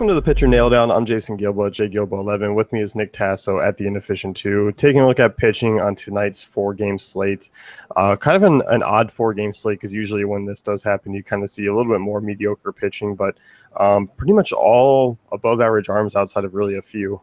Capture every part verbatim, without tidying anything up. Welcome to the Pitcher Nail Down. I'm Jason Gilbo at J Gilbo eleven. With me is Nick Tasso at The Inefficient two. Taking a look at pitching on tonight's four-game slate. Uh, kind of an, an odd four-game slate because usually when this does happen, you kind of see a little bit more mediocre pitching, but um, pretty much all above-average arms outside of really a few.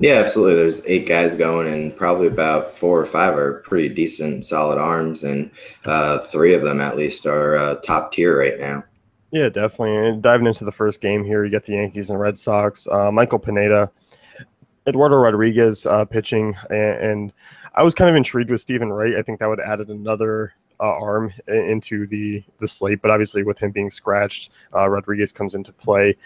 Yeah, absolutely. There's eight guys going, and probably about four or five are pretty decent, solid arms, and uh, three of them at least are uh, top tier right now. Yeah, definitely. And diving into the first game here, you get the Yankees and Red Sox. Uh, Michael Pineda, Eduardo Rodriguez uh, pitching, and, and I was kind of intrigued with Stephen Wright. I think that would have added another uh, arm into the, the slate, but obviously with him being scratched, uh, Rodriguez comes into play.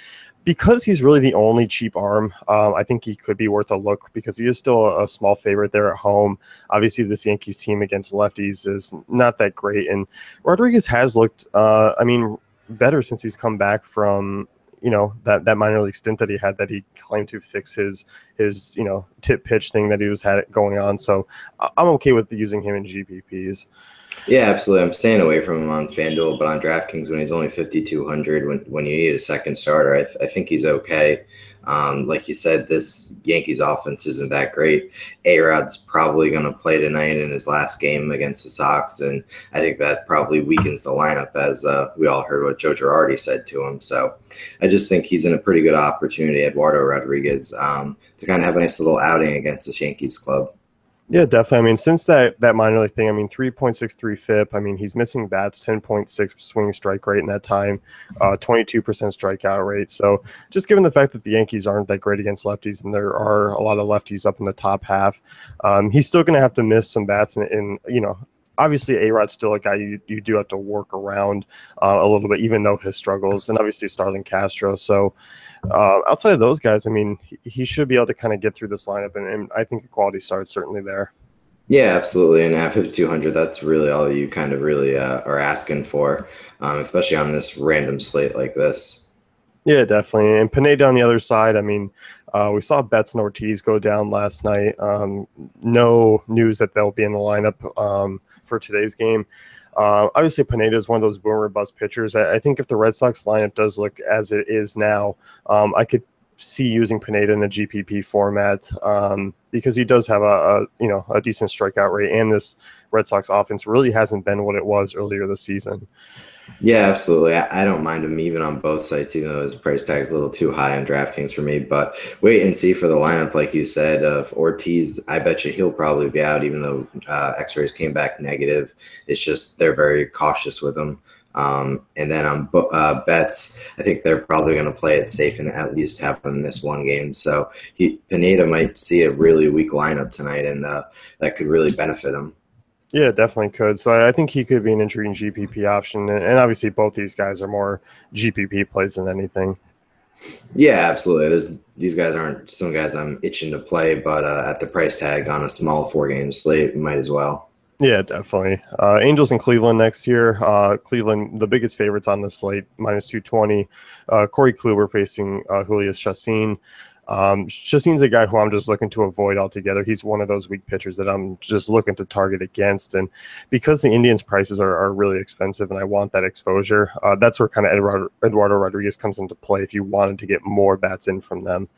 Because he's really the only cheap arm, um, I think he could be worth a look because he is still a small favorite there at home. Obviously, this Yankees team against lefties is not that great, and Rodriguez has looked, uh, I mean, better since he's come back from, you know, that, that minor league stint that he had that he claimed to fix his, his you know, tip pitch thing that he was had going on. So I'm okay with using him in G P Ps. Yeah, absolutely. I'm staying away from him on FanDuel, but on DraftKings when he's only fifty-two hundred, when, when you need a second starter, I, th I think he's okay. Um, like you said, this Yankees offense isn't that great. A-Rod's probably going to play tonight in his last game against the Sox, and I think that probably weakens the lineup, as uh, we all heard what Joe Girardi said to him. So I just think he's in a pretty good opportunity, Eduardo Rodriguez, um, to kind of have a nice little outing against this Yankees club. Yeah, definitely. I mean, since that, that minor league thing, I mean, three point six three F I P. I mean, he's missing bats, ten point six swing strike rate in that time, uh, twenty-two percent strikeout rate. So just given the fact that the Yankees aren't that great against lefties and there are a lot of lefties up in the top half, um, he's still going to have to miss some bats in, in you know, obviously, A-Rod's still a guy you, you do have to work around uh, a little bit, even though his struggles, and obviously Starling Castro. So uh, outside of those guys, I mean, he, he should be able to kind of get through this lineup, and, and I think a quality start is certainly there. Yeah, absolutely. And at fifty-two hundred, that's really all you kind of really uh, are asking for, um, especially on this random slate like this. Yeah, definitely. And Pineda on the other side, I mean, uh, we saw Betts and Ortiz go down last night. Um, no news that they'll be in the lineup um, for today's game. Uh, obviously, Pineda is one of those boomer bust pitchers. I, I think if the Red Sox lineup does look as it is now, um, I could see using Pineda in the G P P format um, because he does have a, a you know a decent strikeout rate, and this Red Sox offense really hasn't been what it was earlier this season. Yeah, absolutely. I, I don't mind him even on both sites, even though his price tag is a little too high on DraftKings for me. But wait and see for the lineup, like you said. Of Ortiz, I bet you he'll probably be out, even though uh, X-rays came back negative. It's just they're very cautious with him. Um, and then on uh, Betts, I think they're probably going to play it safe and at least have him miss one game. So he, Pineda might see a really weak lineup tonight, and uh, that could really benefit him. Yeah, definitely could. So I think he could be an intriguing G P P option. And obviously both these guys are more G P P plays than anything. Yeah, absolutely. There's, these guys aren't some guys I'm itching to play, but uh, at the price tag on a small four-game slate, might as well. Yeah, definitely. Uh, Angels in Cleveland next year. Uh, Cleveland, the biggest favorites on the slate, minus two twenty. Uh, Corey Kluber facing uh, Jhoulys Chacín. Um, Chacín's a guy who I'm just looking to avoid altogether. He's one of those weak pitchers that I'm just looking to target against. And because the Indians' prices are, are really expensive and I want that exposure, uh, that's where kind of Eduardo, Eduardo Rodriguez comes into play if you wanted to get more bats in from them.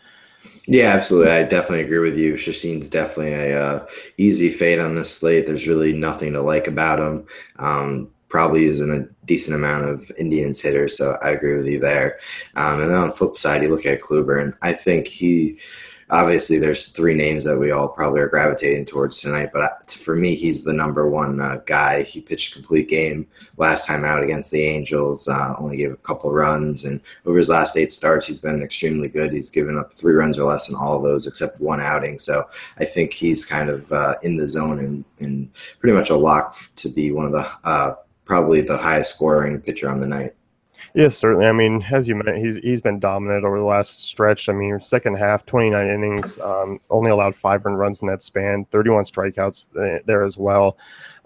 Yeah, absolutely. I definitely agree with you. Chacín's definitely a uh, easy fade on this slate. There's really nothing to like about him. Um, probably isn't a decent amount of Indians hitters, so I agree with you there. Um, and then on the flip side, you look at Kluber, and I think he – obviously there's three names that we all probably are gravitating towards tonight, but I, for me, he's the number one uh, guy. He pitched a complete game last time out against the Angels, uh, only gave a couple runs, and over his last eight starts, he's been extremely good. He's given up three runs or less in all of those except one outing, so I think he's kind of uh, in the zone and, and pretty much a lock to be one of the uh, – probably the highest scoring pitcher on the night. Yes, certainly. I mean, as you mentioned, he's, he's been dominant over the last stretch. I mean, second half, twenty-nine innings, um, only allowed five runs in that span, thirty-one strikeouts there as well.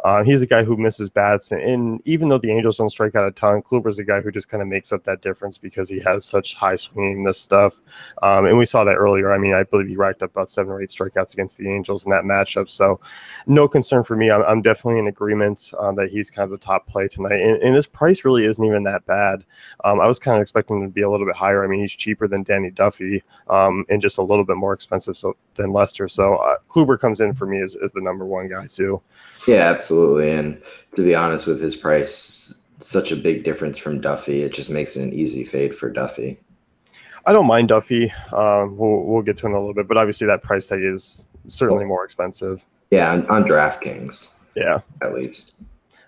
Uh, he's a guy who misses bats, and, and even though the Angels don't strike out a ton, Kluber's a guy who just kind of makes up that difference because he has such high swinging this stuff. Um, and we saw that earlier. I mean, I believe he racked up about seven or eight strikeouts against the Angels in that matchup. So no concern for me. I'm, I'm definitely in agreement uh, that he's kind of the top play tonight. And, and his price really isn't even that bad. Um, I was kind of expecting him to be a little bit higher. I mean, he's cheaper than Danny Duffy um, and just a little bit more expensive so, than Lester. So uh, Kluber comes in for me as, as the number one guy too. Yeah, absolutely. And to be honest, with his price, such a big difference from Duffy, it just makes it an easy fade for Duffy. I don't mind Duffy. Um, we'll, we'll get to him in a little bit, but obviously that price tag is certainly more expensive. Yeah, on, on DraftKings. Yeah. At least.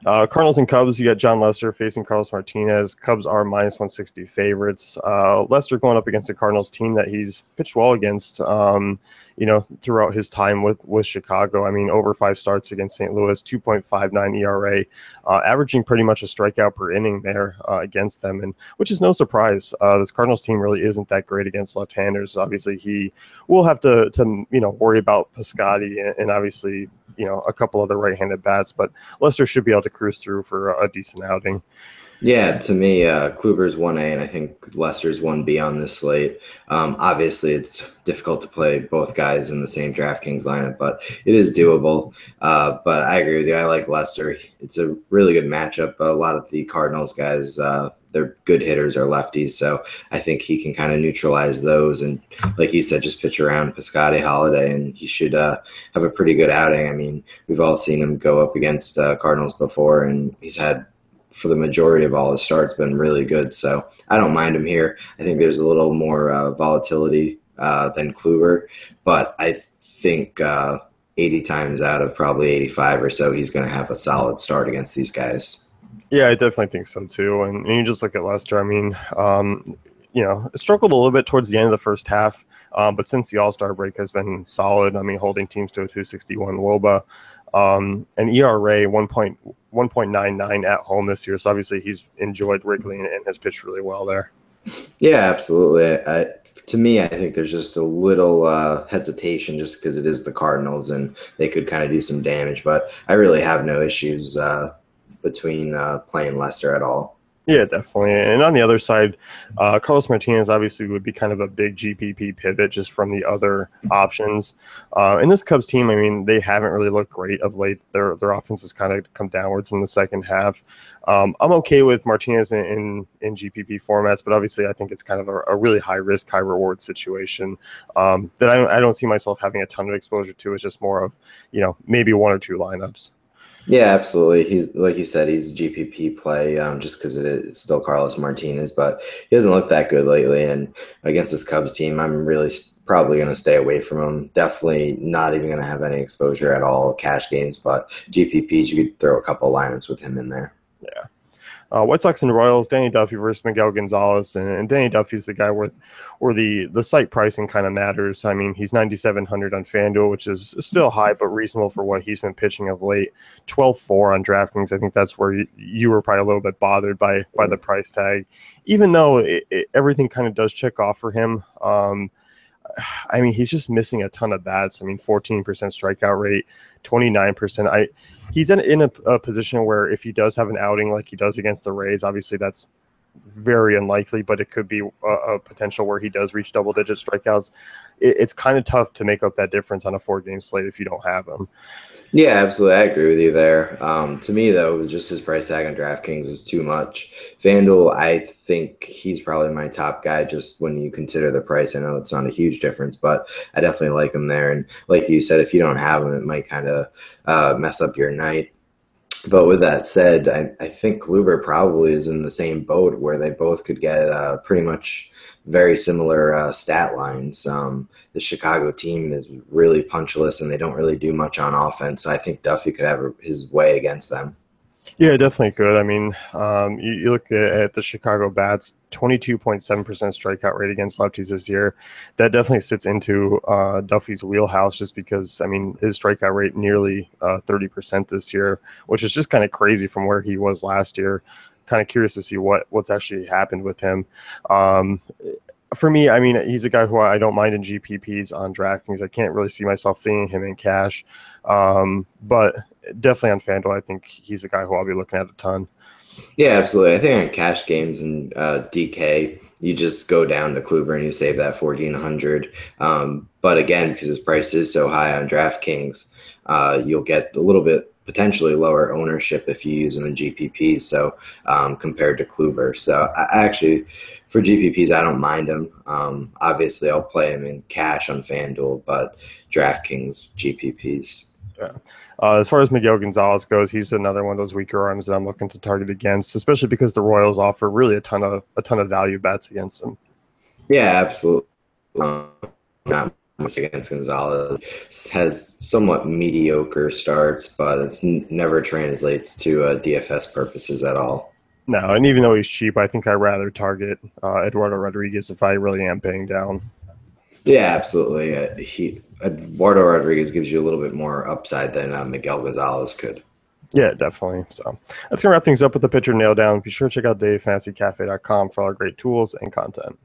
Uh, Cardinals and Cubs, you got John Lester facing Carlos Martinez. Cubs are minus one sixty favorites. Uh, Lester going up against the Cardinals team that he's pitched well against, um, you know, throughout his time with, with Chicago. I mean, over five starts against Saint Louis, two point five nine E R A, uh, averaging pretty much a strikeout per inning there uh, against them, and which is no surprise. Uh, this Cardinals team really isn't that great against left-handers. Obviously, he will have to, to you know, worry about Piscotty and, and obviously, you know, a couple other right-handed bats, but Lester should be able to cruise through for a decent outing. Yeah, to me, uh, Kluber's one A, and I think Lester's one B on this slate. Um, obviously, it's difficult to play both guys in the same DraftKings lineup, but it is doable. Uh, but I agree with you. I like Lester. It's a really good matchup. A lot of the Cardinals guys, uh, their good hitters are lefties, so I think he can kind of neutralize those. And like you said, just pitch around Piscotty, Holiday, and he should uh, have a pretty good outing. I mean, we've all seen him go up against uh, Cardinals before, and he's had, for the majority of all his starts, been really good. So I don't mind him here. I think there's a little more uh, volatility uh, than Kluber, but I think uh, eighty times out of probably eighty-five or so, he's going to have a solid start against these guys. Yeah, I definitely think so too. And, and you just look at Lester. I mean, um, you know, it struggled a little bit towards the end of the first half, um, but since the All-Star break has been solid. I mean, holding teams to a two sixty-one wOBA, um, an E R A one point nine nine at home this year. So obviously he's enjoyed Wrigley and has pitched really well there. Yeah, absolutely. I, to me, I think there's just a little uh, hesitation just because it is the Cardinals and they could kind of do some damage, but I really have no issues uh, between uh, playing Lester at all. Yeah, definitely. And on the other side, uh, Carlos Martinez obviously would be kind of a big G P P pivot just from the other options. Uh, and this Cubs team, I mean, they haven't really looked great of late. Their their offense has kind of come downwards in the second half. Um, I'm okay with Martinez in, in, in G P P formats, but obviously I think it's kind of a, a really high-risk, high-reward situation um, that I don't, I don't see myself having a ton of exposure to. It's just more of, you know, maybe one or two lineups. Yeah, absolutely. He's, like you said, he's a G P P play um, just because it is still Carlos Martinez, but he doesn't look that good lately. And against this Cubs team, I'm really probably going to stay away from him. Definitely not even going to have any exposure at all, cash games, but G P Ps, you could throw a couple lineups with him in there. Yeah. Uh, White Sox and Royals, Danny Duffy versus Miguel Gonzalez, and, and Danny Duffy's the guy where, where the, the site pricing kind of matters. I mean, he's ninety-seven hundred on FanDuel, which is still high but reasonable for what he's been pitching of late. twelve four on DraftKings. I think that's where you, you were probably a little bit bothered by by the price tag, even though it, it, everything kind of does check off for him. Um, I mean, he's just missing a ton of bats. I mean, fourteen percent strikeout rate, twenty-nine percent. I he's in, in a, a position where if he does have an outing like he does against the Rays, obviously that's very unlikely, but it could be a, a potential where he does reach double-digit strikeouts. It, it's kind of tough to make up that difference on a four-game slate if you don't have him. Yeah, absolutely. I agree with you there. Um, to me, though, just his price tag on DraftKings is too much. FanDuel, I think he's probably my top guy just when you consider the price. I know it's not a huge difference, but I definitely like him there. And like you said, if you don't have him, it might kind of uh, mess up your night. But with that said, I, I think Kluber probably is in the same boat where they both could get uh, pretty much very similar uh, stat lines. Um, the Chicago team is really punchless, and they don't really do much on offense. So I think Duffy could have his way against them. Yeah, definitely could. I mean, um, you, you look at, at the Chicago bats, twenty-two point seven percent strikeout rate against lefties this year. That definitely sits into uh, Duffy's wheelhouse just because, I mean, his strikeout rate nearly uh, thirty percent this year, which is just kind of crazy from where he was last year. Kind of curious to see what, what's actually happened with him. Um, For me, I mean, he's a guy who I don't mind in G P Ps on DraftKings. I can't really see myself feeding him in cash. Um, but definitely on FanDuel, I think he's a guy who I'll be looking at a ton. Yeah, absolutely. I think on cash games and uh, D K, you just go down to Kluber and you save that fourteen hundred. Um, but again, because his price is so high on DraftKings, uh, you'll get a little bit potentially lower ownership if you use them in G P Ps. So um, compared to Kluber, so I actually for G P Ps I don't mind them. Um, obviously, I'll play them in cash on FanDuel, but DraftKings G P Ps. Yeah. Uh, as far as Miguel Gonzalez goes, he's another one of those weaker arms that I'm looking to target against, especially because the Royals offer really a ton of a ton of value bets against him. Yeah, absolutely. Um, not against Gonzalez has somewhat mediocre starts, but it's n- never translates to uh, D F S purposes at all. No, and even though he's cheap, I think I'd rather target uh, Eduardo Rodriguez if I really am paying down. Yeah, absolutely. Uh, he Eduardo Rodriguez gives you a little bit more upside than uh, Miguel Gonzalez could. Yeah, definitely. So that's going to wrap things up with the pitcher nail down. Be sure to check out daily fantasy cafe dot com for all our great tools and content.